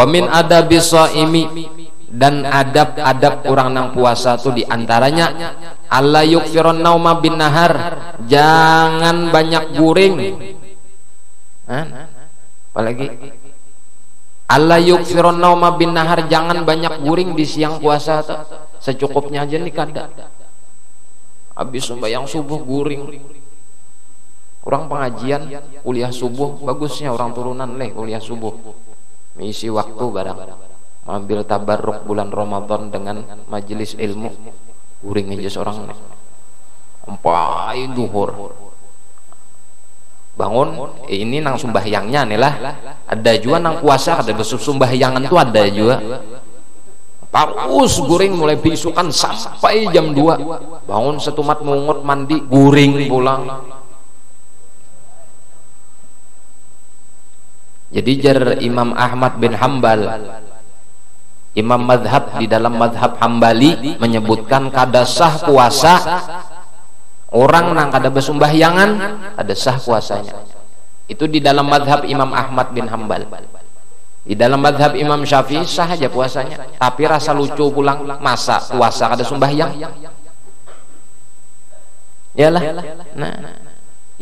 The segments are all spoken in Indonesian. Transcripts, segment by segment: Wa min adabi shaimi, dan adab-adab orang nang puasa itu diantaranya alla yukfiron nauma bin nahar, jangan banyak guring. Apalagi alla yukfiron nauma bin nahar, jangan banyak guring di siang puasa itu. Secukupnya aja nih kada. Habis sembahyang subuh guring. Kurang pengajian kuliah subuh, bagusnya orang turunan leh kuliah subuh. Mengisi waktu barang, ambil tabarruk bulan Ramadan dengan majelis ilmu, guring aja seorang sampai duhur bangun. Ini nang sumbahyangnya nih lah, ada juga nang puasa ada bersumbayangan tuh, ada juga parus guring mulai bisukan sampai jam 2, bangun setumat mungut mandi guring pulang. Jadi jar Imam Ahmad bin Hambal, imam madhab di dalam madhab Hambali, menyebutkan kada sah puasa orang nang kada bersembahyangan, kada sah puasanya. Itu di dalam madhab Imam Ahmad bin Hambal. Di dalam madhab Imam Syafi'i sah aja puasanya, tapi rasa lucu pulang masa puasa kada sembahyang. Iyalah. Nah,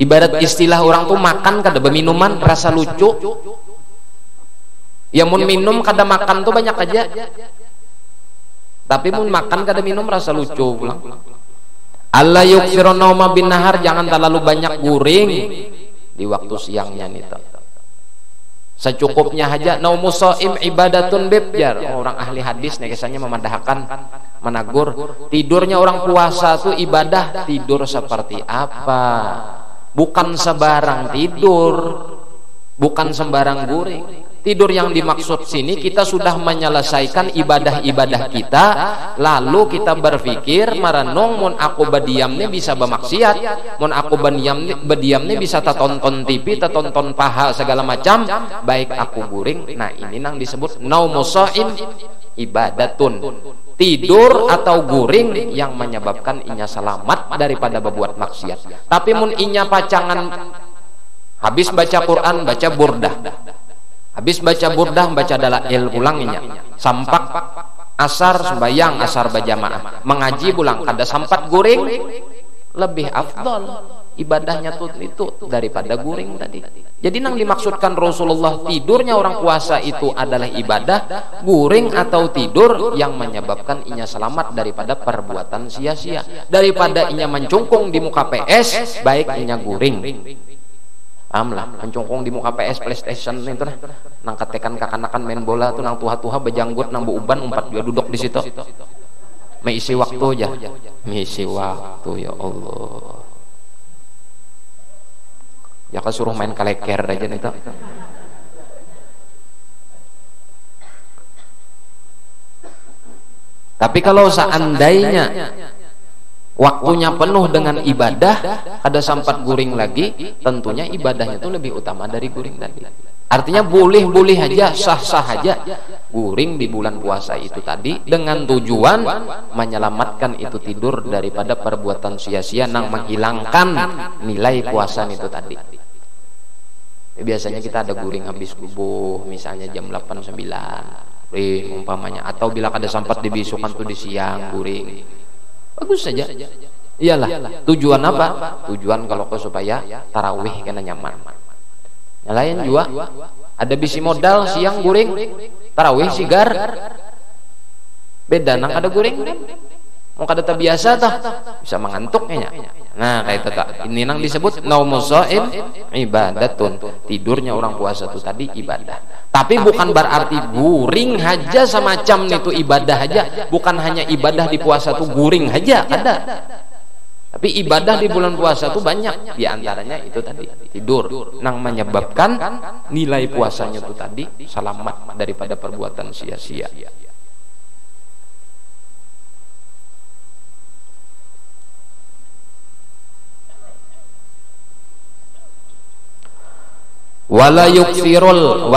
ibarat istilah orang tuh makan kada beminuman, rasa lucu. Ya mun minum kada makan tuh banyak aja, tapi mun makan kada minum rasa lucu pulang. Alla yuksirun nauma bin nahar, jangan terlalu banyak guring di waktu siangnya nih. Secukupnya aja. Naumu shaim ibadatun bibjar, orang ahli hadis nih kisahnya memadahkan, menagur tidurnya orang puasa tuh ibadah. Tidur seperti apa? Bukan sebarang tidur, bukan sembarang guring. Tidur yang dimaksud sini kita sudah menyelesaikan ibadah-ibadah kita, lalu kita berpikir merenung, mun aku badiamnya bisa bermaksiat, mun aku badiamnya bisa tonton TV, tonton paha segala macam, baik aku guring. Nah, ini nang disebut naumu shaim ibadatun, tidur atau guring yang menyebabkan inya selamat daripada berbuat maksiat. Tapi mun inya pacangan habis baca Quran, baca burdah, habis baca burdah baca dalail ulangnya, sampak asar sembayang asar berjamaah, mengaji pulang kada sampat guring, lebih afdol ibadahnya tuh itu daripada guring tadi. Jadi nang dimaksudkan Rasulullah tidurnya orang puasa itu adalah ibadah, guring atau tidur yang menyebabkan inya selamat daripada perbuatan sia-sia, daripada inya mencungkung di muka PS, baik inya guring. Amlah mencongkong di muka PS PlayStation itu nah, nang ketekan kakanakan main bola tuh, nang tuha-tuha bejanggut nang buuban umpat juga duduk di situ. Mengisi waktu aja, mengisi waktu ya Allah. Ya kan suruh main kaleker aja itu. Tapi kalau seandainya waktunya penuh dengan ibadah, ada sempat guring lagi, tentunya ibadahnya itu lebih utama dari guring tadi. Artinya boleh-boleh aja, sah-sah aja guring di bulan puasa itu tadi, dengan tujuan menyelamatkan itu tidur daripada perbuatan sia-sia nang menghilangkan nilai puasa itu tadi. Biasanya kita ada guring habis subuh, misalnya jam 8-9 umpamanya, atau bila ada sempat dibisukan tuh di siang guring, bagus saja. Iyalah, tujuan apa? Tujuan kalau kau supaya tarawih kena nyaman. Yang lain juga ada bisi modal siang guring, tarawih sigar. Beda nang ada guring kan? Mau kada terbiasa tah, bisa mengantuknya. Nah, kayak itu tak. Ini nang disebut naumu shaim ibadatun. Tidurnya orang puasa itu tadi ibadah. Tapi bukan berarti guring haja semacam itu ibadah aja. Bukan hanya ibadah di puasa itu guring haja ada. Tapi ibadah di bulan puasa itu banyak. Di antaranya itu tadi tidur, nang menyebabkan nilai puasanya itu tadi selamat daripada perbuatan sia-sia. Wala yukfirul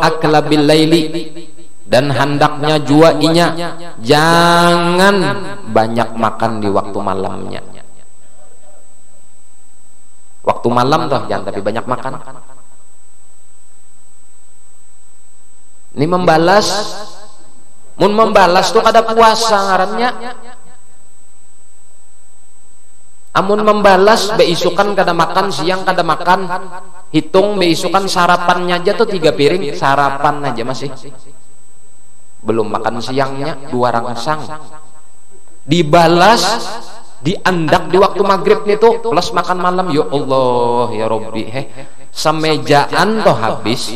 akla bil laili, dan hendaknya jua inya jangan banyak makan di waktu malamnya. Waktu malam toh jangan tapi banyak makan. Ini membalas, mun membalas tuh kada puasa ngarannya. Amun membalas beisukan kada makan siang, kada makan hitung beisukan sarapannya aja tuh 3 piring, sarapan aja masih belum makan siangnya 2 rangsang, dibalas diandak di waktu maghrib nih tuh plus makan malam. Ya Allah ya Robbi, heh semejaan toh habis.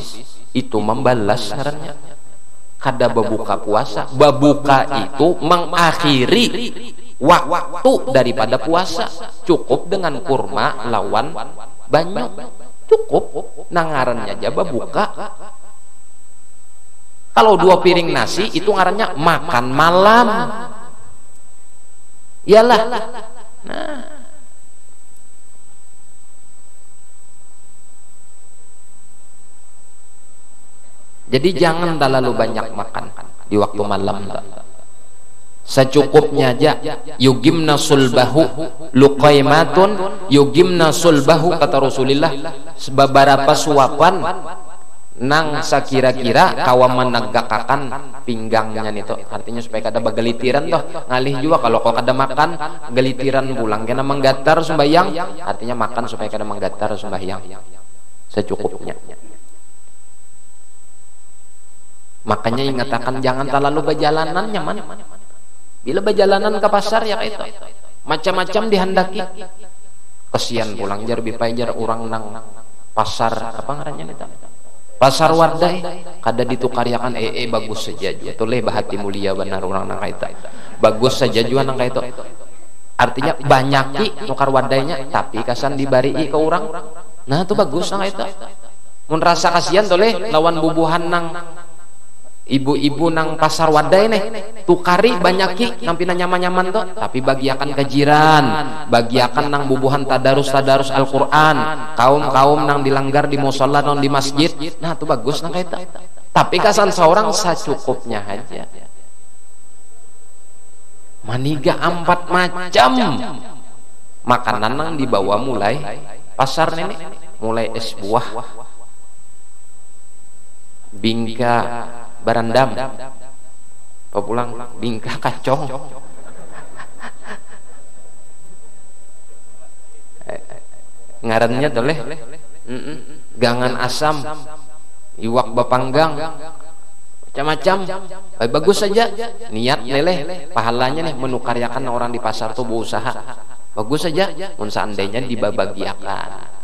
Itu membalas ngarannya. Kada babuka puasa, babuka itu mengakhiri waktu daripada puasa. Cukup dengan kurma lawan banyu, cukup nangarannya aja babuka. Kalau 2 piring nasi itu ngarannya makan malam. Iyalah. Nah, jadi jangan terlalu banyak makan di waktu malam. Secukupnya aja. Yugimna sulbahu luqaimatun yugimna sulbahu, kata Rasulullah, beberapa suapan nang sakira-kira kawa menegakkan pinggangnya itu. Artinya supaya kada bagelitiran toh, ngalih jua kalau kada makan gelitiran pulang kena menggatar sembahyang. Artinya makan supaya kada menggatar sembahyang. Secukupnya. Makanya ingatakan jangan terlalu berjalanan nyaman. Bila berjalanan ke pasar ya itu macam-macam dihendaki. Kesian pulang jar bipajar orang nang pasar apa ngarannya itu? Pasar Wardai kada ditukariakan bagus saja jua. Toleh bahati mulia benar orang nang kaita. Bagus saja jua nang kaita. Artinya banyaki nukar wadainya tapi kasan dibarii ke orang. Nah itu bagus nang kaita. Mun rasa kasihan toleh lawan bubuhan nang ibu-ibu nang pasar Wadai nih, tukari banyaki nang pina nyaman-nyaman tuh, tapi bagiakan ke jiran, bagiakan nang bubuhan tadarus-tadarus Al-Quran, kaum-kaum nang dilanggar di musola non di masjid. Nah itu bagus nang kaita. Tapi kasan seorang secukupnya aja. Maniga 4 macam makanan nang dibawa mulai pasar nih, mulai es buah, bingka barandam, pulang bingka kacong, ngarannya toleh, gangan asam, iwak bapanggang, macam-macam. Bagus saja, niat leleh, pahalanya nih menukariakan orang di pasar tuh berusaha. Bagus saja, mun seandainya dibabagiakan.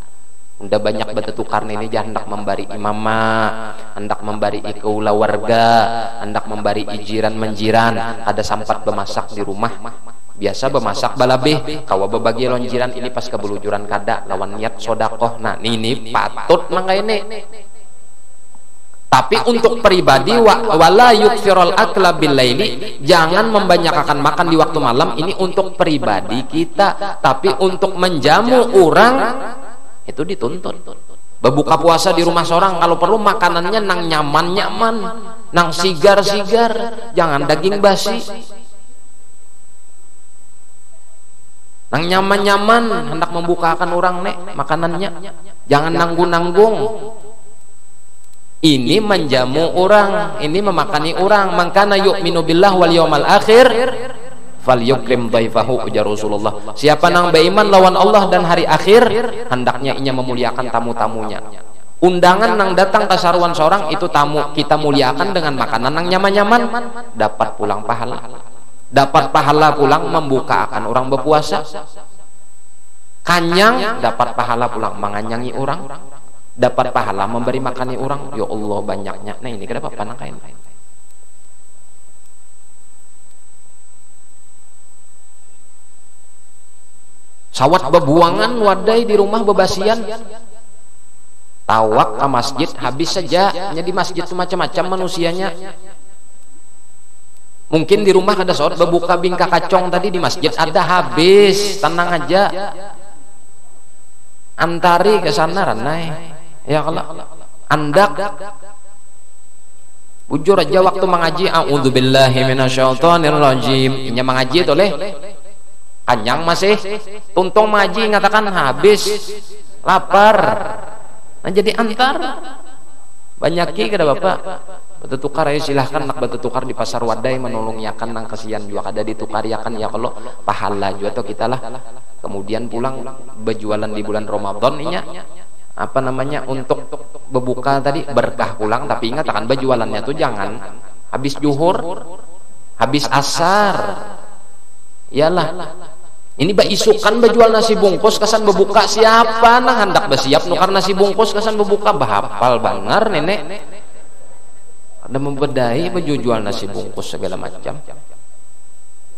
Udah banyak bertukar ini aja hendak membari imama, hendak membari ikaula warga, hendak membari ijiran menjiran. Ada sampat bemasak di rumah, biasa bemasak balabeh, kawa berbagi lonjiran ini pas kebelujuran kada lawan niat sodakoh. Nah ini patut mangga ini. Tapi untuk pribadi wala yukfirul akla bil laili, jangan membanyakkan makan di waktu malam. Ini untuk pribadi kita, tapi untuk menjamu orang itu dituntut. Berbuka puasa di rumah seorang, kalau perlu makanannya nang nyaman-nyaman, nang sigar-sigar, jangan daging basi. Nang nyaman-nyaman hendak membukakan orang nek makanannya, jangan nanggung-nanggung. Ini menjamu orang, ini memakani orang. Mangkana yu'minu billah wal yawmal akhir falyukrim dhaifahu, ujar Rasulullah. Siapa nang beiman lawan Allah dan hari akhir, hendaknya inya memuliakan tamu-tamunya. Undangan nang datang ke saruan seorang itu tamu, kita muliakan dengan makanan nang nyaman-nyaman, dapat pulang pahala. Dapat pahala pulang membuka akan orang berpuasa. Kanyang dapat pahala pulang menganyangi orang, dapat pahala memberi makani orang. Ya Allah banyaknya. Nah ini kenapa panang kain? Sawat bebuangan wadai di rumah bebasian, tawak ke masjid habis saja. Nya di masjid itu macam-macam manusianya. Mungkin di rumah ada sawat bebuka bingka kacong tadi, di masjid ada habis. Tenang aja, antari ke sana ranai. Ya Allah, andak bujur aja waktu mengaji. A'udzubillahi minasyaitonirrajim. Nya mengaji toleh kanyang masih tuntung maji ngatakan habis lapar. Nah jadi antar banyaki kada bapak Batu tukar ayo silahkan nak batu tukar di pasar Wadai menolongnya kan nang kasihan juga ada ditukar ya kan ya kalau pahala juga atau kita lah kemudian pulang berjualan di bulan Ramadan ini apa namanya untuk berbuka tadi berkah pulang tapi ingat akan berjualannya tuh jangan habis zuhur habis asar iyalah ini baisukan berjual nasi bungkus kesan berbuka siapa nah hendak bersiap nukar nasi bungkus kesan berbuka bahapal bangar nenek ada membedai berjual nasi bungkus segala macam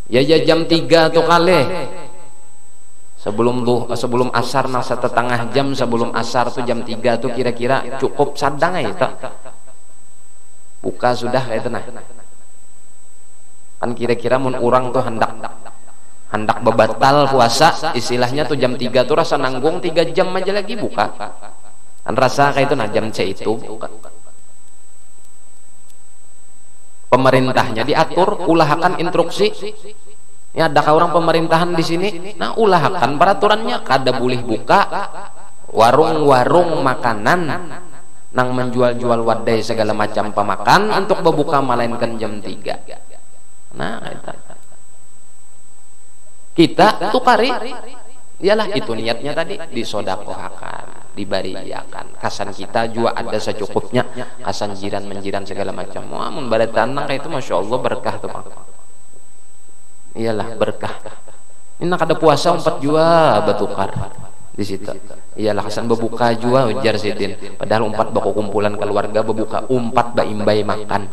ya jam 3 tuh kali sebelum asar masa setengah jam sebelum asar tuh jam 3 tuh kira-kira cukup sadang ya tak buka sudah kayak tenang kan kira-kira mun orang tuh hendak bebatal puasa istilahnya tuh jam 3 tuh rasa nanggung 3 jam aja lagi buka kan rasa kayak itu nah jam C itu buka. Pemerintahnya diatur ulahkan instruksi ya ada orang pemerintahan di sini nah ulahkan peraturannya kada boleh buka warung-warung makanan nang menjual-jual wadai segala macam pemakan untuk berbuka melainkan jam 3 nah kita tukari ialah itu niatnya tadi disodakohakan dibariakan kasan kita juga ada secukupnya kasan jiran menjiran segala macam wah membara tanah itu masya Allah berkah tuh iyalah berkah ini nak ada puasa empat jua bertukar di situ iyalah kasan berbuka jua ujar sidin padahal empat baku kumpulan keluarga berbuka empat baimbai makan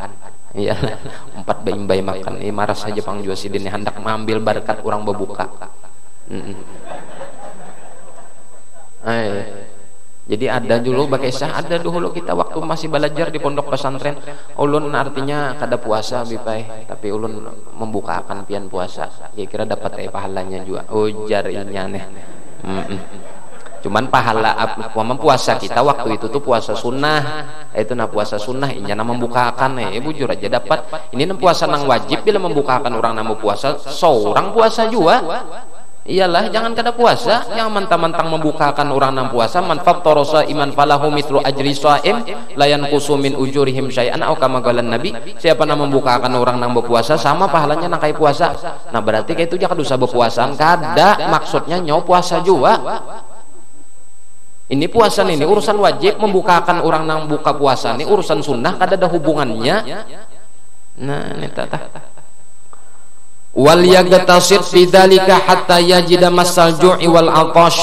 iyalah empat baimbai makan ini marah saja pang jua sidin hendak mengambil berkat orang berbuka jadi ada dulu pakai sah ada dulu kita waktu masih belajar di pondok pesantren ulun artinya kada puasa bipai tapi ulun membuka akan pian puasa kira-kira dapat pahalanya juga ujar inya nih cuman pahala puasa kita waktu itu tuh puasa sunnah itu nah puasa sunnah inya nah membukakan bujur aja dapat ini nah puasa nang wajib bila membukakan orang namu puasa seorang puasa juga iyalah jangan kada puasa yang mentang-mentang membukakan orang nang puasa manfaftara shaiman falahu mithlu ajri shaim la yanqusu min ujurihim syai'an aw kama qalan nabi siapa nang membukakan orang nang berpuasa sama pahalanya nang kaya puasa nah berarti kayak itu ja kada usah berpuasaan kada maksudnya nyawa puasa jua ini puasa ini urusan wajib membukakan orang nang buka puasa ini urusan sunnah kada ada hubungannya nah ini tata wal yagtasid bidzalika hatta yajida masal ju'i wal atash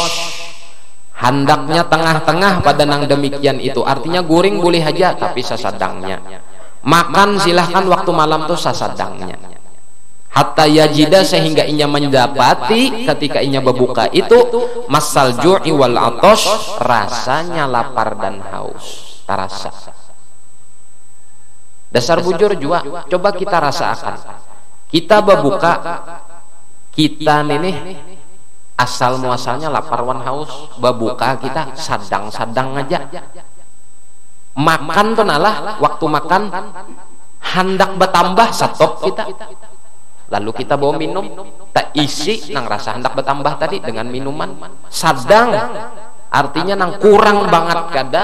hendaknya tengah-tengah pada nang demikian itu artinya guring boleh aja tapi sasadangnya makan silahkan waktu malam tuh sasadangnya hatta yajida sehingga inya mendapati ketika inya berbuka itu masal ju'i wal atash rasanya lapar dan haus terasa dasar bujur jua coba kita rasakan kita berbuka kita ini asal muasalnya lapar wan haus berbuka kita sadang-sadang aja makan tuh nalah waktu makan hendak bertambah stop kita lalu kita bawa minum tak isi nang rasa hendak bertambah tadi dengan minuman sadang artinya nang kurang banget kada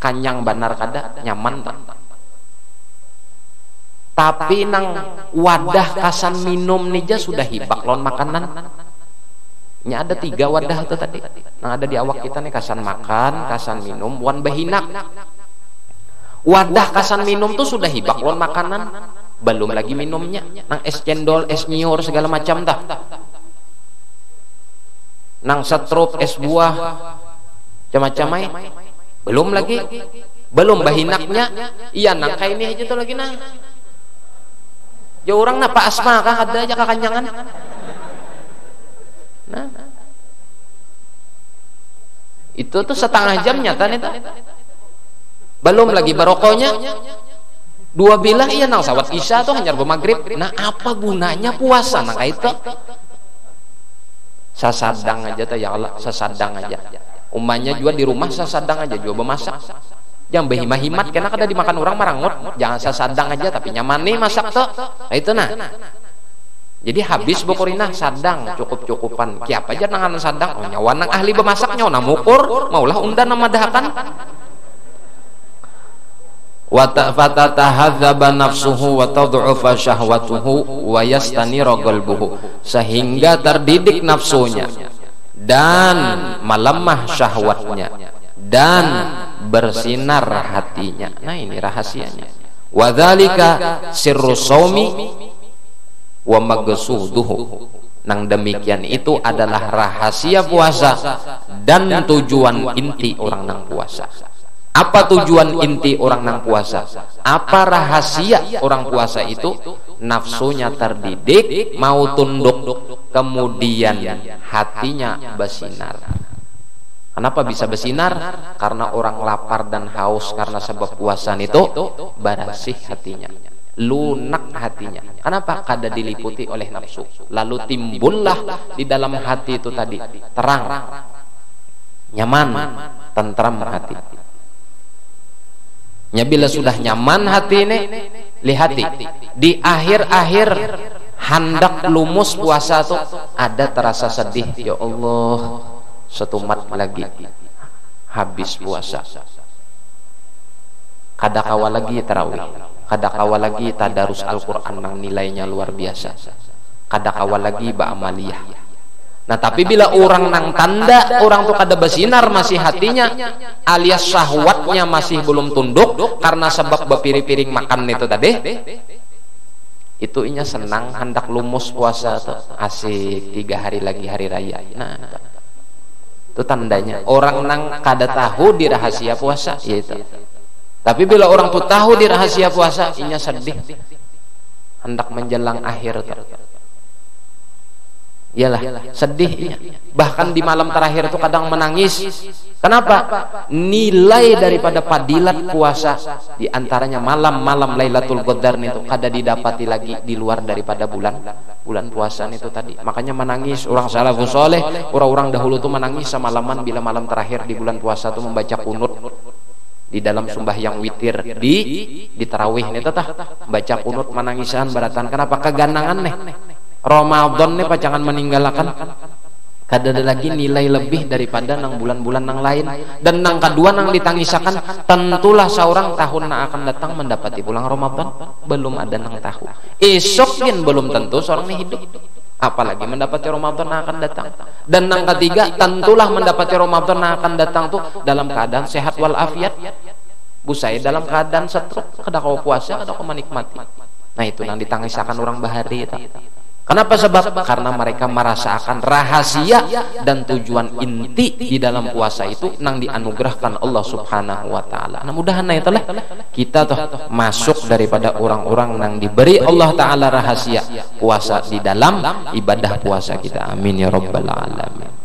kanyang benar kada nyaman tapi nang wadah kasan minum nija sudah hibak lon makanan nya ada 3 wadah itu tadi nah ada di awak kita nih kasan makan kasan minum wan bahinak wadah kasan minum tuh sudah hibak lon makanan belum lagi minumnya nang es cendol es nyiur segala macam dah nang setrup es buah macam-macamai belum lagi belum bahinaknya iya nang kayak ini aja tuh lagi nang ya orang napa asma kah ada aja kakanyangan nah itu tuh setengah jam nyata nih belum lagi barokohnya 2 bilah iya nang sawat isya tuh hanyar bermagrib nah apa gunanya puasa nah kayak itu sasadang aja tuh ya Allah sasadang aja umanya juga di rumah sasadang aja juga bermasak jangan behima-himat karena kada dimakan orang marangut jangan sasadang aja tapi nyaman nih masak tuh nah itu nah jadi habis bokorinah sadang cukup-cukupan kiap aja nangan sadang oh, nyawa nang ahli bemasak nyawa mukur maulah undan nama dahakan fatatahadzaba nafsuhu wa tad'ufa syahwatuhu wa yastanira qalbuhu, sehingga terdidik nafsunya dan melemah syahwatnya dan bersinar hatinya. Nah, ini rahasianya. Wa dzalika sirru shaumi wa maqsuduhu. Nang demikian itu adalah rahasia puasa dan tujuan inti orang nang puasa. Apa tujuan inti orang nang puasa? Apa rahasia orang puasa itu? Nafsunya terdidik, mau tunduk, kemudian hatinya bersinar. Kenapa bisa bersinar? Karena orang lapar dan haus karena sebab puasa itu, bersih hatinya, lunak hatinya. Kenapa? Kada diliputi oleh nafsu. Lalu timbullah di dalam hati itu tadi terang, nyaman, tentram hati. Ya, bila sudah nyaman hati ini, lihati di akhir-akhir handak lumus puasa tuh ada terasa sedih. Ya Allah, setumat lagi habis puasa. Kada kawa lagi tarawih, kada kawa lagi tadarus Al-Qur'an nang nilainya luar biasa, kada kawa lagi ba'amaliyah. Nah, tapi bila orang nang tanda, orang tuh kada bersinar masih hatinya, alias syahwatnya masih belum tunduk karena sebab bepiring-piring makan itu tadi, itu inya senang hendak lumus puasa tuh, asik 3 hari lagi hari raya. Nah, itu tandanya orang nang kada tahu di rahasia puasa yaitu. Tapi bila orang tuh tahu di rahasia puasa, inya sedih hendak menjelang akhir tuh. Iyalah sedihnya, bahkan di malam terakhir itu kadang menangis. Kenapa? Nilai daripada fadilat puasa di antaranya malam-malam Lailatul Qadar itu kada didapati lagi di luar daripada bulan puasa itu tadi. Makanya menangis orang salafus saleh, orang-orang dahulu itu menangis semalaman bila malam terakhir di bulan puasa itu membaca kunut di dalam sembahyang witir di tarawih itu tah baca kunut menangisan baratan. Kenapa? Keganangan nih Ramadan nih pacangan meninggalkan kada ada lagi nilai lebih daripada nang bulan-bulan nang lain. Dan nang kedua nang ditangisakan, tentulah seorang tahun nang akan datang mendapati pulang Ramadan belum ada nang tahu. Esokin belum tentu seorang ini hidup, apalagi mendapati Ramadan nang akan datang. Dan nang ketiga, tentulah mendapati Ramadan nang akan datang tuh dalam keadaan sehat walafiat, busai dalam keadaan setruk, kada kau puasa kada kau menikmati. Nah, itu nang ditangisakan orang bahari itu. Kenapa sebab? Karena mereka merasakan rahasia dan tujuan inti di dalam puasa itu nang dianugerahkan Allah Subhanahu wa taala. Nah, mudahan itulah kita toh masuk daripada orang-orang nang diberi Allah taala rahasia puasa di dalam ibadah puasa kita. Amin ya rabbal alamin.